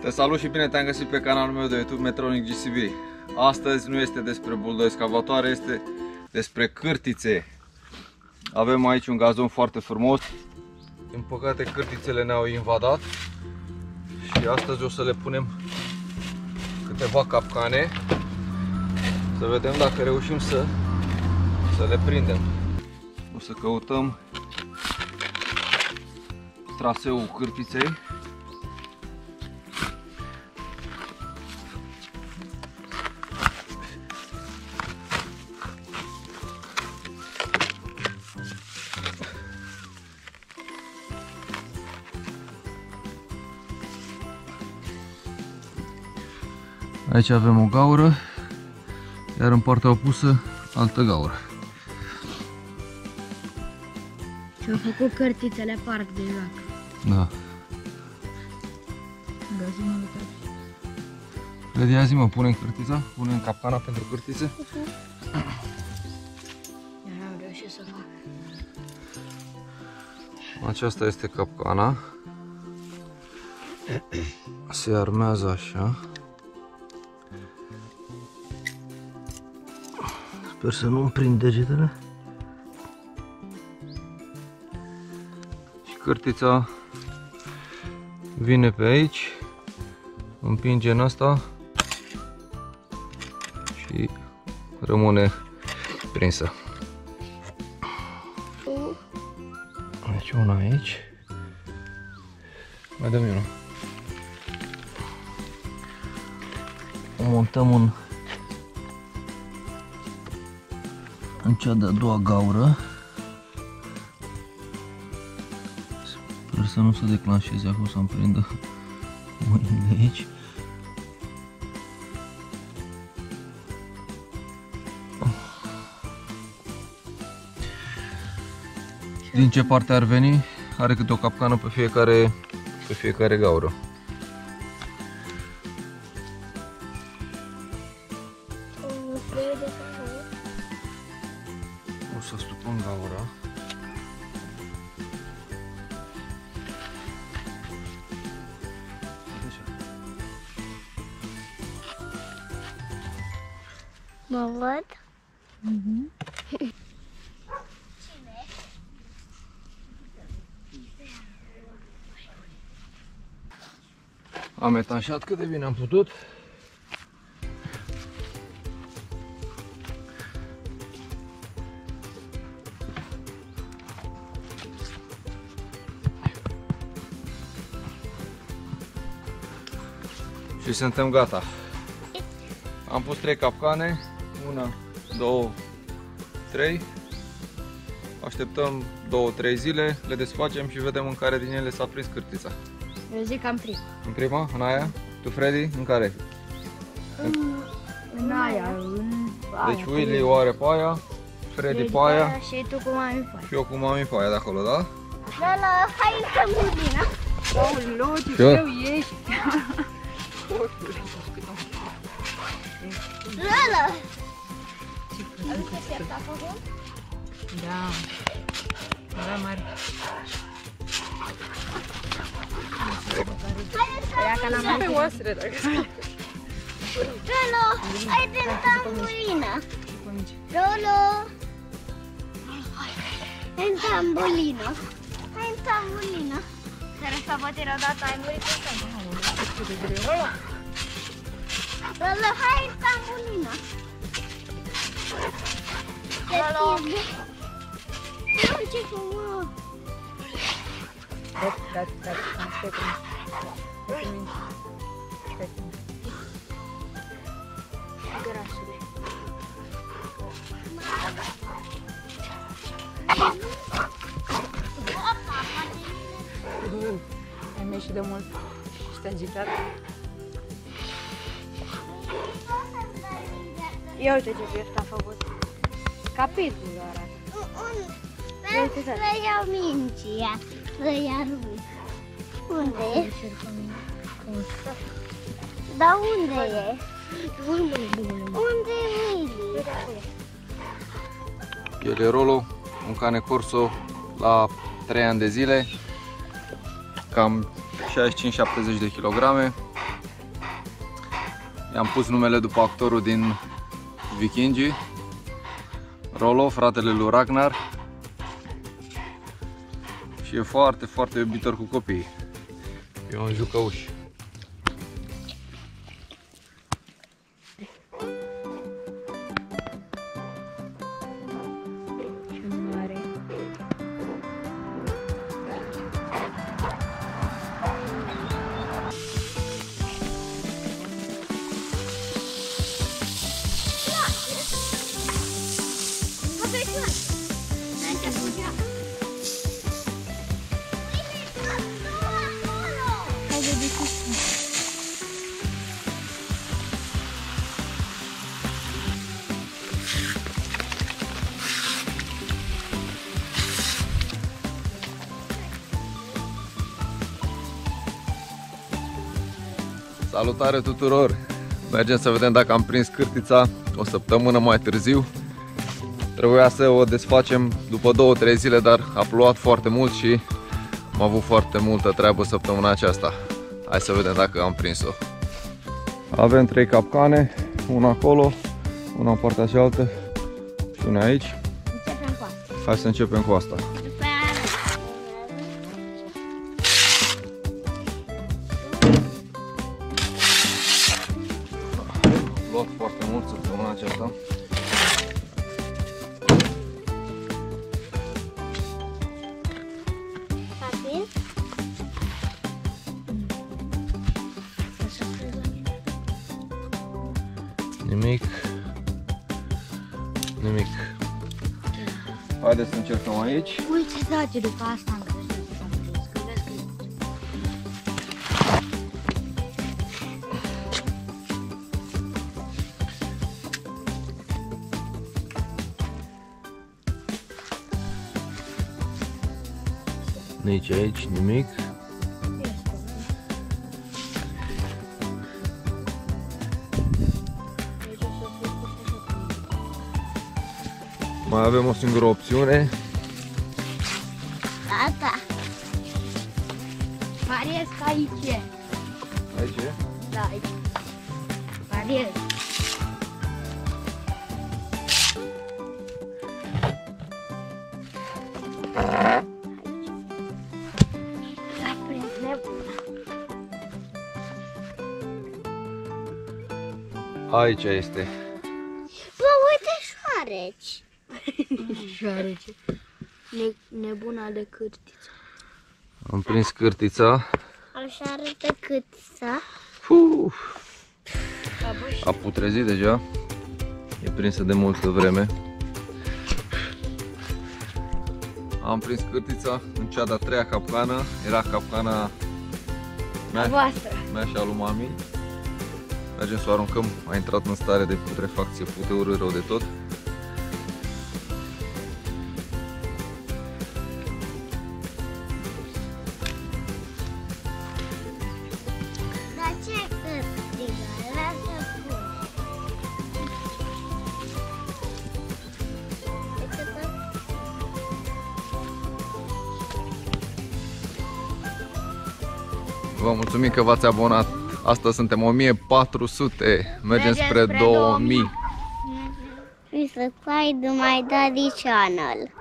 Te salut și bine te-am găsit pe canalul meu de YouTube Metronic GCB. Astăzi nu este despre buldoescavatoare, este despre cârtițe. Avem aici un gazon foarte frumos. Din păcate cârtițele ne-au invadat și astăzi o să le punem câteva capcane. Să vedem dacă reușim să le prindem. O să căutăm traseul cârtiței. Aici avem o gaură, iar în partea opusă altă gaură. Și-au făcut cârtițele parc de joacă. Da. Cred, ia zi-mă, punem cârtița? Punem capcana pentru cârtițe? Eu n-am reușit să fac. Aceasta este capcana. Se armează așa. Sper să nu-mi prind degetele. Și cârtița vine pe aici, împinge în asta și rămâne prinsă. Deci una aici. Mai dăm una. O montăm în cea de-a doua gaură. Sper să nu se declanșeze acolo, să-mi prindă mâinile aici. Din ce parte ar veni? Are câte o capcană pe fiecare gaură. O să stupăm gaura. Mă văd? Cine? Am etanșat cât de bine am putut. Și suntem gata. Am pus 3 capcane, 1, 2, 3. Așteptăm 2-3 zile, le desfacem și vedem în care din ele s-a prins cârtița. Eu zic că în prima. În prima? În aia? Tu, Freddy? În care? În aia. Deci Willy o are pe aia, Freddy pe aia și tu cu mami pe aia. Și eu cu mami pe aia de acolo, da? Da, la hai să Budina. Rolo, ce greu ești. Rolo! Aveți pe seapta acolo? Da. Era mare. Hai pe oasele, dacă stai. Rolo, ai tentat tamburina. Rolo! În tamburina. Hai în tamburina. Dar asta poate era data, ai murit pe tamburina. Rolo, hai în tambulina. Rolo! Nu, ce frumos! Da, stai cum. Stai cum. Grasule. Ai mai ieșit de mult. Ești agitat? Ia uite ce pierd a făcut. Capitulul arată. Să iau minția, să iau rup. Unde? Dar unde e? Unde e Willy? El e Rolo, un cane corso la 3 ani de zile, cam 65-70 de kilograme. I-am pus numele după actorul din Vikingii, Rolo, fratele lui Ragnar. Și e foarte, foarte iubitor cu copiii. E un jucăuș. Salutare tuturor! Mergem să vedem dacă am prins cârtița o săptămână mai târziu. Trebuia să o desfacem după 2-3 zile, dar a plouat foarte mult și am avut foarte multă treabă săptămâna aceasta. Hai să vedem dacă am prins-o. Avem 3 capcane, una acolo, una în partea cealaltă și una aici. Începem cu asta. Hai să începem cu asta. Nimic. Haideți să încercăm aici. Uite, da, după asta am crezut că s-a prins. Că vezi că... Nici aici, nimic. Mai avem o singură opțiune. Tata! Pariez că aici e. Aici e? Da, aici. Pariez. S-a prins nebuna. Aici este. Vă uite șoareci! Șoarece. Nebuna de cârtiță. Am prins cârtița. Așa arată cârtița. A putrezit deja. E prinsă de multă vreme. Am prins cârtița în cea de-a treia capcană. Era capcana mea și a lui mami. Mergem să o aruncăm. A intrat în stare de putrefacție, puteură rău de tot. Vă mulțumim că v-ați abonat. Astăzi suntem 1400. Mergem spre 2000. Să subscribe to my daddy channel.